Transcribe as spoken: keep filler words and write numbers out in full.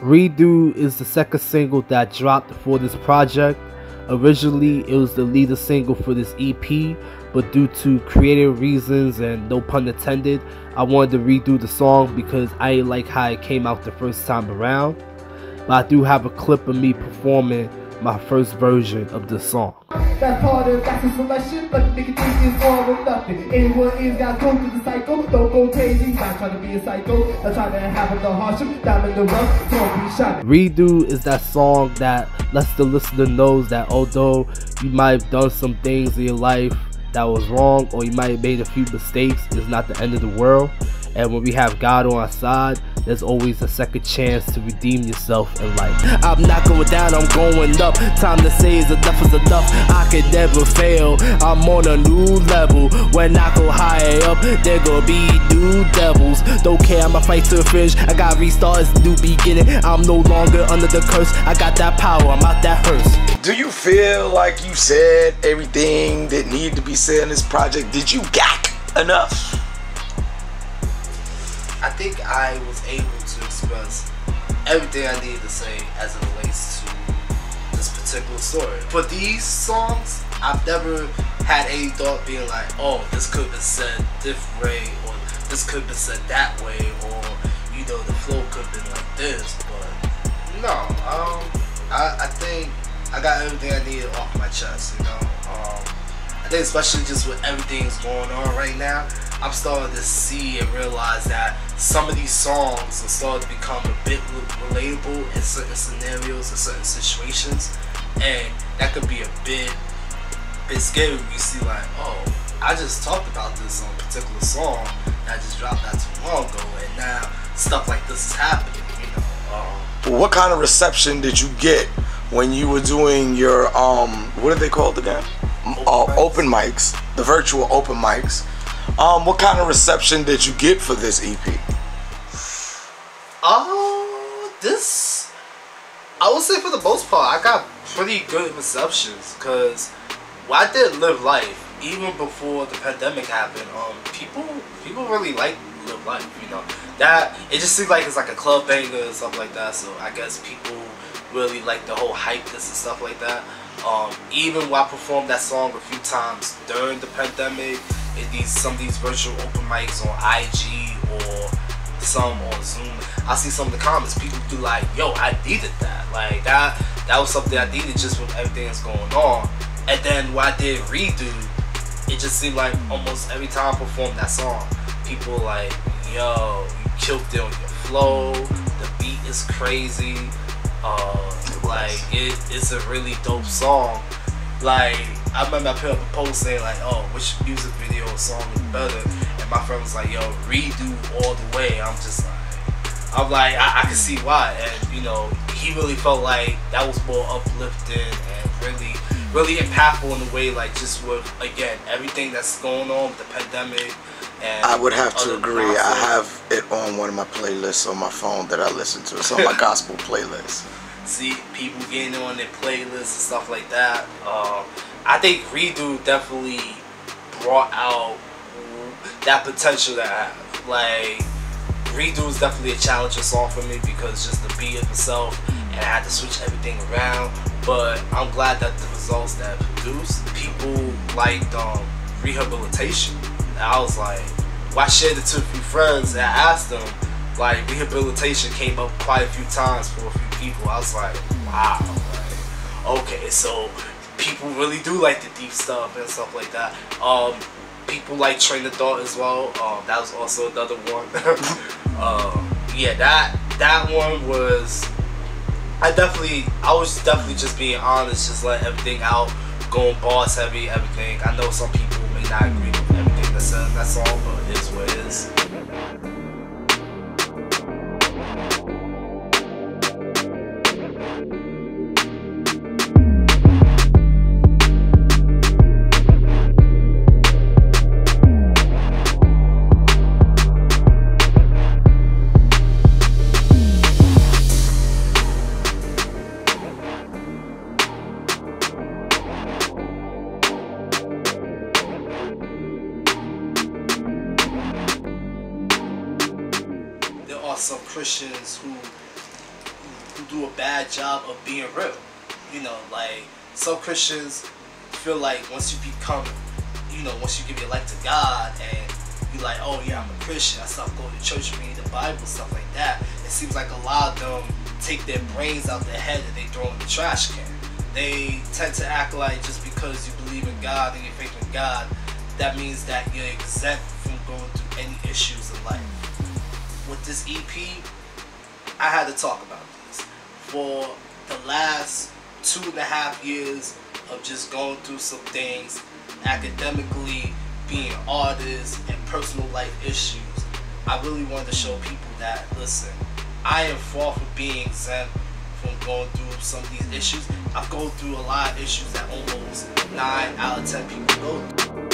Redo is the second single that dropped for this project. Originally, it was the leader single for this E P, but due to creative reasons and no pun intended, I wanted to redo the song because I didn't like how it came out the first time around. But I do have a clip of me performing my first version of the song. That's harder, that's a selection, but the nigga is all or nothing. Anyone is got go through the cycle, don't go crazy, not trying to be a psycho, not trying to have the hardship, down in the rough, don't be shot. Redo is that song that lets the listener knows that although you might have done some things in your life that was wrong, or you might have made a few mistakes, it's not the end of the world. And when we have God on our side, there's always a second chance to redeem yourself in life. I'm not going down, I'm going up. Time to say is enough is enough. I could never fail. I'm on a new level. When I go higher up, there gonna be new devils. Don't care, I'ma fight to the finish. I got restart, it's a new beginning. I'm no longer under the curse. I got that power, I'm out that hearse. Do you feel like you said everything that needed to be said in this project? Did you got enough? I think I was able to express everything I needed to say as it relates to this particular story. For these songs, I've never had any thought being like, oh, this could have been said this way, or this could have been said that way, or, you know, the flow could have been like this, but no, um, I, I think I got everything I needed off my chest, you know. Um, I think especially just with everything that's going on right now, I'm starting to see and realize that some of these songs are starting to become a bit relatable in certain scenarios and certain situations, and that could be a bit, bit scary when you see like, oh, I just talked about this on a particular song that I just dropped not too long ago, and now stuff like this is happening, you know. Um, what kind of reception did you get when you were doing your, um, what are they called again? Open, uh, mics. open mics, the virtual open mics. Um, what kind of reception did you get for this E P? Oh, uh, this, I would say for the most part, I got pretty good receptions, because well, I did Live Life even before the pandemic happened. Um, people, people really like Live Life, you know. That it just seems like it's like a club banger and stuff like that. So I guess people really like the whole hype this and stuff like that. Um, even when I performed that song a few times during the pandemic. It needs some of these virtual open mics on I G or some on Zoom. I see some of the comments. People do like, yo, I needed that. Like that that was something I needed just with everything that's going on. And then what I did Redo, it just seemed like almost every time I performed that song, people were like, yo, you killed it on your flow, the beat is crazy, uh like it, it's a really dope song. Like I remember I put up a post saying like, oh, which music video or song is better? And my friend was like, yo, Redo all the way. I'm just like, I'm like, I, I can see why. And you know, he really felt like that was more uplifting and really, really impactful in a way, like just with, again, everything that's going on with the pandemic. And I would have to agree. Concerts. I have it on one of my playlists on my phone that I listen to. It's on my gospel playlist. See people getting on their playlists and stuff like that. Um, I think Redo definitely brought out that potential that I have. Like, Redo is definitely a challenging song for me because just the beat of itself, and I had to switch everything around. But I'm glad that the results that I produced, people liked um, Rehabilitation. And I was like, well, I shared it to a few friends and I asked them, like, Rehabilitation came up quite a few times for a few people. I was like, wow, like, okay, so people really do like the deep stuff and stuff like that. Um, people like Train the Thought as well. Um, that was also another one. um, yeah, that that one was, I definitely, I was definitely just being honest, just letting everything out, going bars heavy, everything. I know some people may not agree with everything that's said in that song, but it's what it is. Some Christians who who do a bad job of being real. You know, like, some Christians feel like once you become, you know, once you give your life to God and you're like, oh yeah, I'm a Christian, I stopped going to church, reading the Bible, stuff like that. It seems like a lot of them take their brains out their head and they throw in the trash can. They tend to act like just because you believe in God and you're faith in God, that means that you're exempt from going through any issues in life. With this E P, I had to talk about this. For the last two and a half years of just going through some things, academically, being an artist, and personal life issues, I really wanted to show people that, listen, I am far from being exempt from going through some of these issues. I've gone through a lot of issues that almost nine out of ten people go through.